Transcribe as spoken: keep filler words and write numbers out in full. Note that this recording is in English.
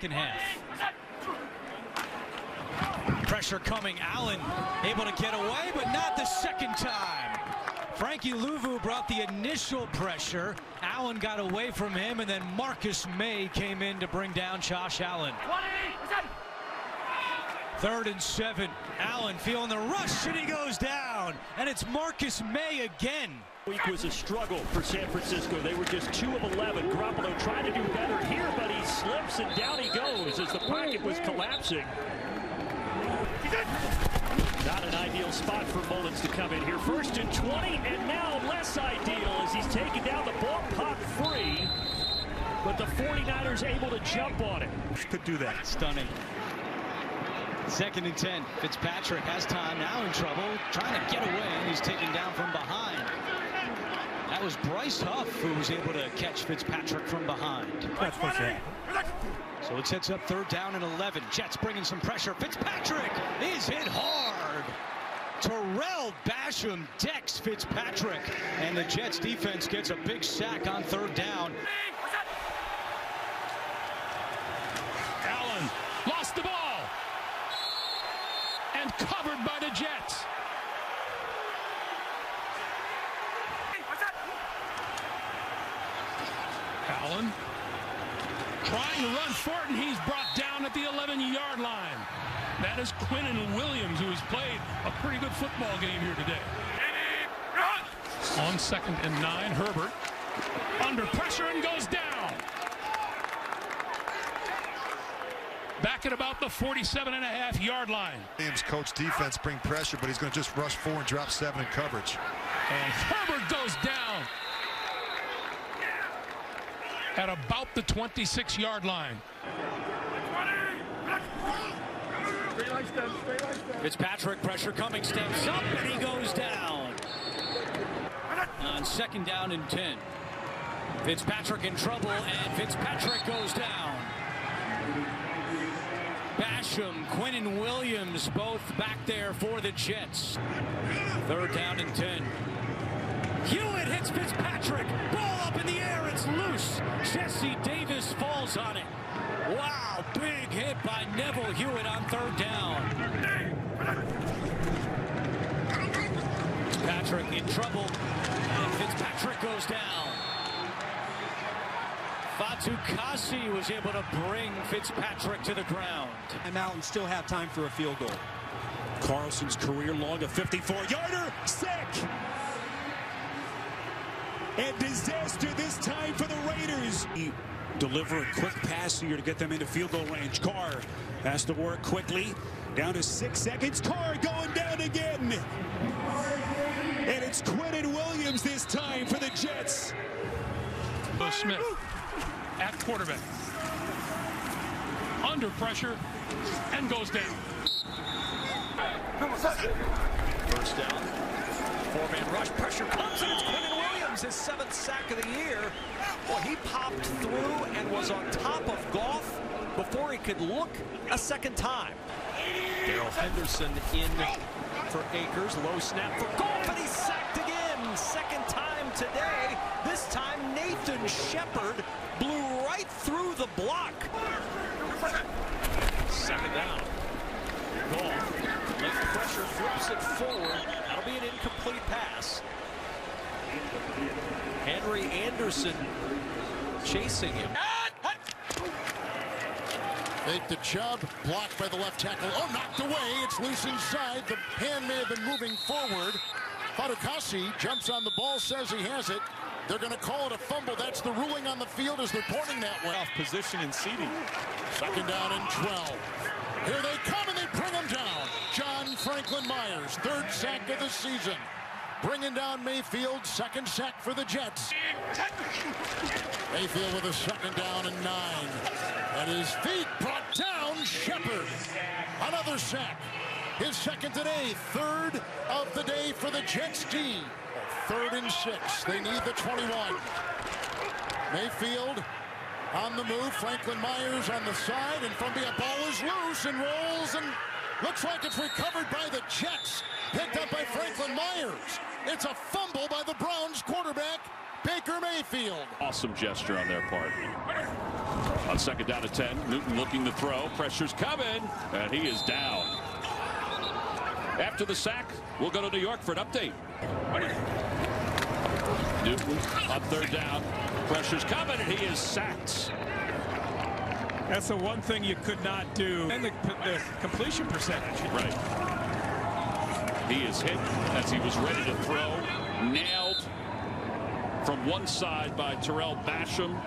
second half. Pressure coming. Allen able to get away, but not the second time. Frankie Luvu brought the initial pressure. Allen got away from him, and then Marcus Maye came in to bring down Josh Allen. Third and seven. Allen feeling the rush, and he goes down. And it's Marcus Maye again. Week was a struggle for San Francisco. They were just two of eleven. Garoppolo trying to do better here, but he slips, and down he goes as the pocket was collapsing. Not an ideal spot for Mullins to come in here. First and twenty, and now less ideal as he's taken down the ball, pop free. But the forty-niners able to jump on it. Could do that. Stunning. Second and ten. Fitzpatrick has time, now in trouble. Trying to get away, and he's taken down from behind. That was Bryce Huff who was able to catch Fitzpatrick from behind. That's what's So it sets up third down and eleven. Jets bringing some pressure. Fitzpatrick is hit hard. Terrell Basham decks Fitzpatrick. And the Jets defense gets a big sack on third down. Allen lost the ball. And covered by the Jets. Allen trying to run for it, and he's brought down at the eleven-yard line. That is Quinnen Williams, who has played a pretty good football game here today. On second and nine, Herbert under pressure and goes down. Back at about the forty-seven and a half yard line. Williams coach defense bring pressure, but he's going to just rush four and drop seven in coverage. And Herbert goes down at about the twenty-six yard line. Fitzpatrick, pressure coming, steps up, and he goes down. On second down and ten. Fitzpatrick in trouble, and Fitzpatrick goes down. Basham, Quinnen Williams, both back there for the Jets. Third down and ten. Hewitt hits Fitzpatrick. Ball up in the air. It's loose. Jesse Davis falls on it. Wow, big hit by Neville Hewitt on third down. Fitzpatrick in trouble. And Fitzpatrick goes down. Fatukasi was able to bring Fitzpatrick to the ground. And Mountain still have time for a field goal. Carlson's career long, a fifty-four yarder. Sick. And disaster this time for the Raiders. You deliver a quick pass here to get them into field goal range. Carr has to work quickly. Down to six seconds. Carr going down again. And it's Quinnen Williams this time for the Jets. Will Smith at quarterback. Under pressure and goes down. First down. Four-man rush. Pressure comes and it's Quinnen Williams. His seventh sack of the year. Well, he popped through and was on top of Goff before he could look a second time. Darryl Henderson in for Akers. Low snap for Goff, and he's sacked again. Second time today. This time, Nathan Shepherd blew right through the block. Second down. Goff, left pressure, throws it forward. That'll be an incomplete pass. Henry Anderson chasing him. Make the Chubb, blocked by the left tackle. Oh, knocked away. It's loose inside. The hand may have been moving forward. Fatukasi jumps on the ball, says he has it. They're going to call it a fumble. That's the ruling on the field as they're pointing that way. Off position and seating. Second down and twelve. Here they come, and they bring him down. John Franklin-Myers, third sack of the season. Bringing down Mayfield, second sack for the Jets. Mayfield with a second down and nine. And his feet brought down Shepherd. Another sack. His second today, third of the day for the Jets D. Third and six. They need the twenty-one. Mayfield on the move. Franklin-Myers on the side. And from behind, ball is loose and rolls and looks like it's recovered by the Jets. Picked up by Franklin-Myers. It's a fumble by the Browns quarterback, Baker Mayfield. Awesome gesture on their part. On second down at ten, Newton looking to throw. Pressure's coming, and he is down. After the sack, we'll go to New York for an update. Newton on third down. Pressure's coming, and he is sacked. That's the one thing you could not do. And the, the completion percentage. Right. He is hit as he was ready to throw. Nailed from one side by Terrell Basham.